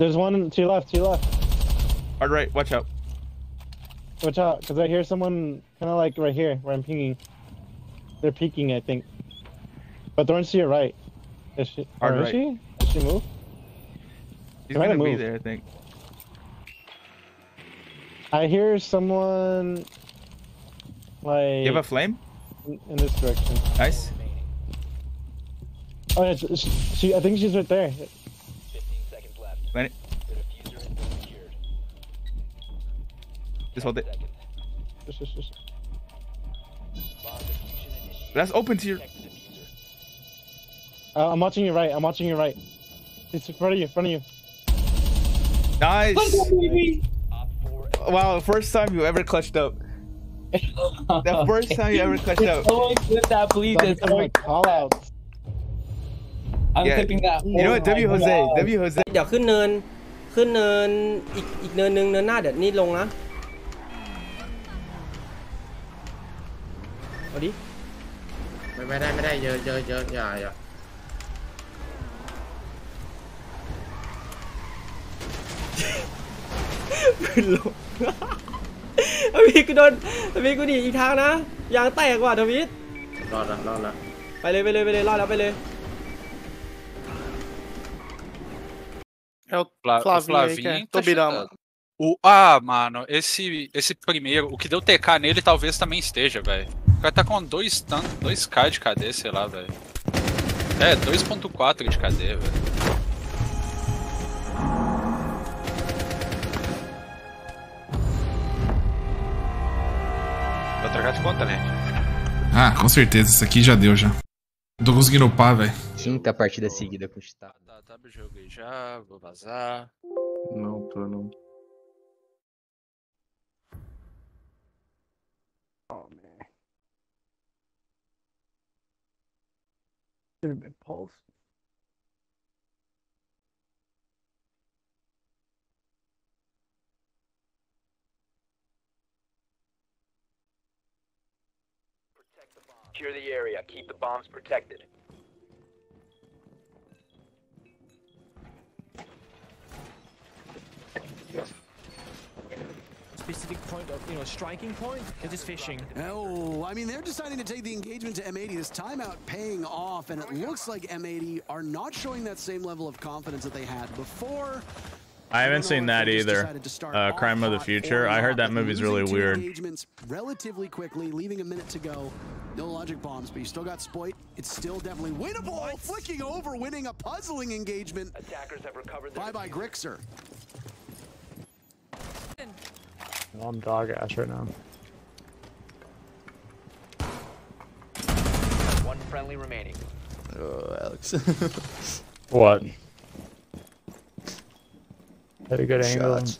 There's one to your left, Hard right, watch out. Watch out, because I hear someone kind of like right here where I'm pinging. They're peeking, I think. But the one's to your right. Is she? Hard right. Did she move? She's going to be there, I think. I hear someone like... You have a flame? In this direction. Nice. Oh, yeah, she, I think she's right there. 15 seconds left. Planet. The diffuser has been secured. Just hold it. Just. That's open to your... I'm watching you right. It's in front of you. Nice. Nice. Wow, first time you ever clutched up. The first time you ever clutched up. Always with that bleed. It's always call out. I'm clipping that. You know what, W Jose. เดี๋ยวขึ้นเนินอีกเนินนึงเนินหน้าเดี๋ยวนี่ลงนะเอาดิไม่ได้เยอะอย่าขึ้นลงทวีกูโดนทวีกูหนีอีกทางนะยางแตกว่ะทวีรอดละไปเลยรอดแล้วไปเลยFlavinho Tobirama. Mano, esse primeiro, o que deu TK nele talvez também esteja, velho. O cara tá com 2k de KD, sei lá, velho. É, 2.4 de KD, velho. Vai trocar de conta, né? Ah, com certeza, isso aqui já deu já. Não tô conseguindo upar, velho. 5 partidas seguidas com o Titã. Tá, eu joguei já, vou vazar. Não, tô não. Oh, man. Should have been pulsed. Secure the area. Keep the bombs protected. Specific point of, striking point? They're just fishing. No, I mean, they're deciding to take the engagement to M80. This timeout paying off, and it looks like M80 are not showing that same level of confidence that they had before. I haven't seen that either. Crime of the Future. I heard that movie's really weird. Engagements relatively quickly, leaving a minute to go. No logic bombs, but you still got Spoit. It's still definitely winnable. Flicking over, winning a puzzling engagement. Attackers have recovered. Bye, Grixer. I'm dog ass right now. One friendly remaining. Oh, Alex. What? Had a good angle. What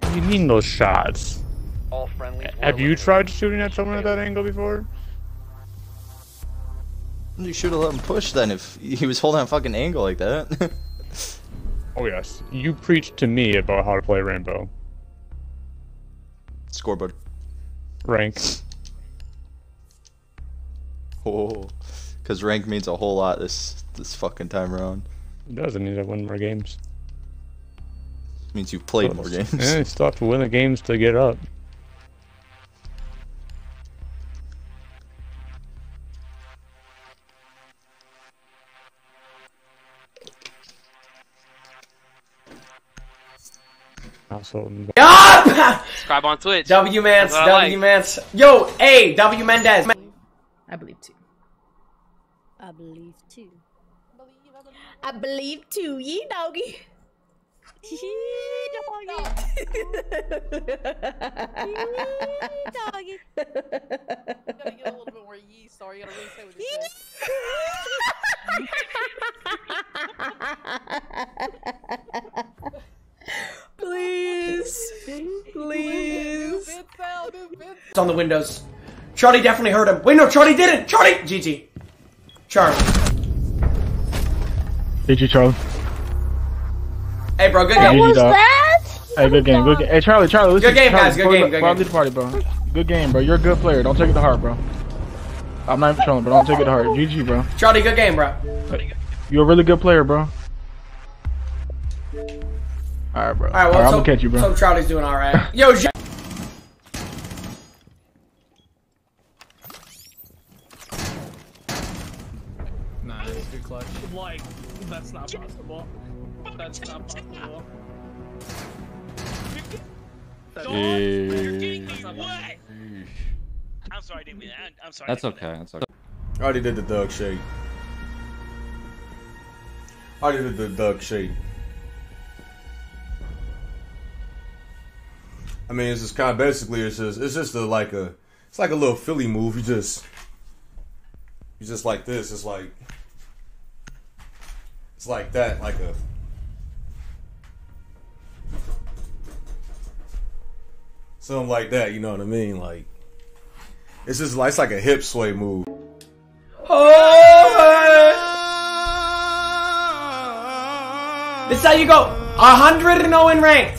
do you mean those shots? All friendly. Have you tried shooting at someone at that angle before? You should have let him push then if he was holding a fucking angle like that. Oh yes, you preached to me about how to play Rainbow. Scoreboard. Rank. Oh, because rank means a whole lot this fucking time around. It doesn't mean I win more games. Means you've played more games. Yeah, you still have to win the games to get up. Yup! Subscribe on Twitch. W Mance. Yo, hey, W Mendez. I believe too. I believe too, ye doggy. Doggy. Gotta get a little bit more yee, sorry, gotta reset with this. Please. It's on the windows. Charlie definitely heard him. Wait, no, Charlie didn't. Charlie. GG. Charlie. GG, Charlie. Hey, bro, good game. What was that? Hey, good game. Good game. Hey, Charlie, listen. Good game, guys. Good game. Good party, bro. Good game, bro. You're a good player. Don't take it to heart, bro. I'm not even trolling, but don't take it to heart. GG, bro. Charlie, good game, bro. You're a really good player, bro. Alright, bro. Alright, well, I'm gonna catch you, bro. So Charlie's doing alright. Yo, nice, good clutch. Like, that's not possible. That's not possible. You're getting me wet! I'm sorry, I didn't mean that. I'm sorry. That's okay, that's okay. I already did the duck shake. I already did the duck shake. I mean, it's just kind of basically, it's just it's like a little Philly move. You just like this. It's like that, like a. Something like that, you know what I mean? Like, it's just like, it's like a hip sway move. Oh! This is how you go 100-0 in ranked.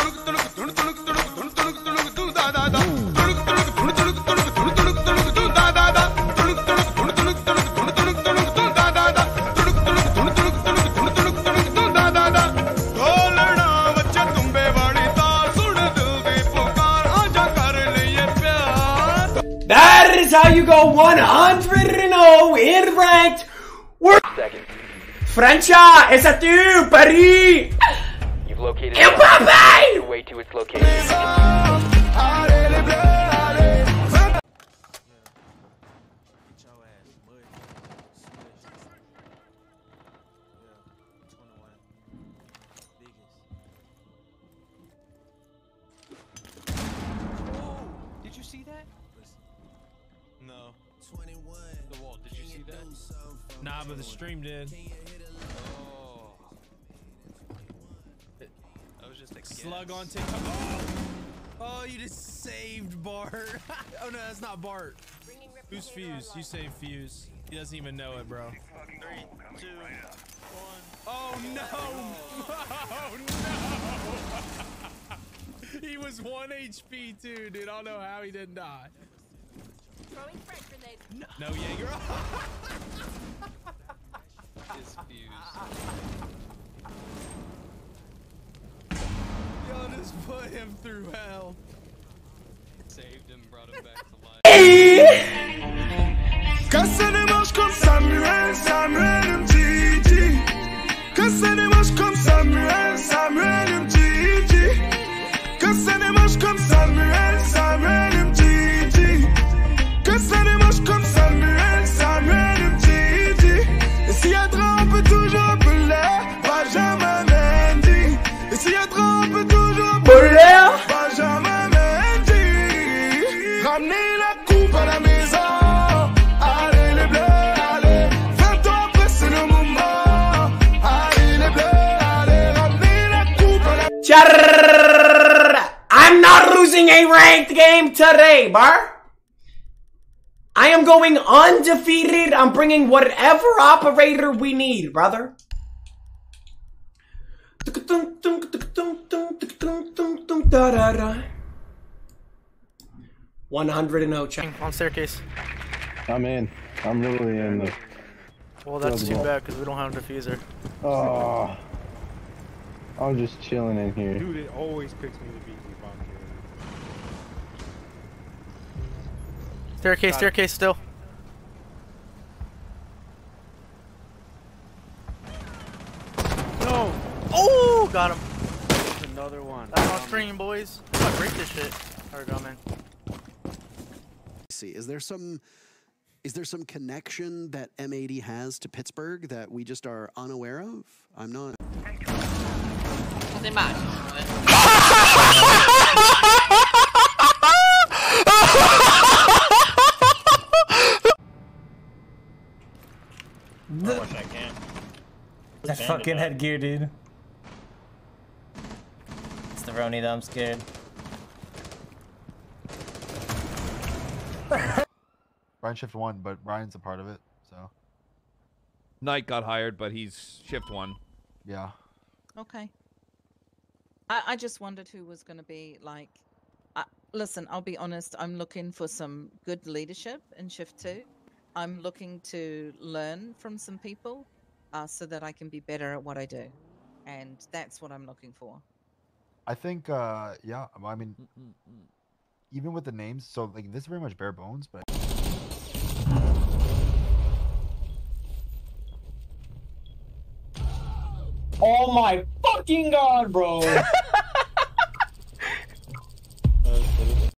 That is how you go 100-0 in ranked. We're Francia, it's a two, Paris. You've located your way to its location. Did you see that? No. 21. The wall, did you see that? Nah, but the stream did. Oh. I was just a slug on TikTok. Oh! Oh, you just saved Bart. Oh no, that's not Bart. Who's Fuse? You saved Fuse. He doesn't even know it, bro. 3, 2, 1. Oh no! Oh no! He was 1 HP too, dude. I don't know how he didn't die. Throwing frag grenade. No, no Jaeger. Y'all just put him through hell. Saved him, brought him back to life. Casanemos com Samuel, Samuel MGG. Casanemos com Samuel, Samuel MGG. Casanemos com Samuel, Samuel MGG. I'm not losing a ranked game today, bar. I am going undefeated. I'm bringing whatever operator we need, brother. $100-0 on staircase. I'm in. I'm really in. The well, that's too bad because we don't have a diffuser. Oh, I'm just chilling in here. Dude, it always picks me to beat you, Bonk. Staircase, staircase still. No! Oh! Got him. There's another one. That's on screen, boys. I'm gonna break this shit. Alright, go, man. See, is there some connection that M80 has to Pittsburgh that we just are unaware of? I'm not. I wish I can. That fucking headgear, dude. It's the Roni that I'm scared. Brian shift one, but Brian's a part of it, so. Knight got hired, but he's shift one. Yeah. Okay. I just wondered who was going to be like. Listen, I'll be honest. I'm looking for some good leadership in shift two. I'm looking to learn from some people, so that I can be better at what I do, and that's what I'm looking for. I think, yeah. I mean, even with the names, so like this is very much bare bones, but. Oh my fucking god, bro!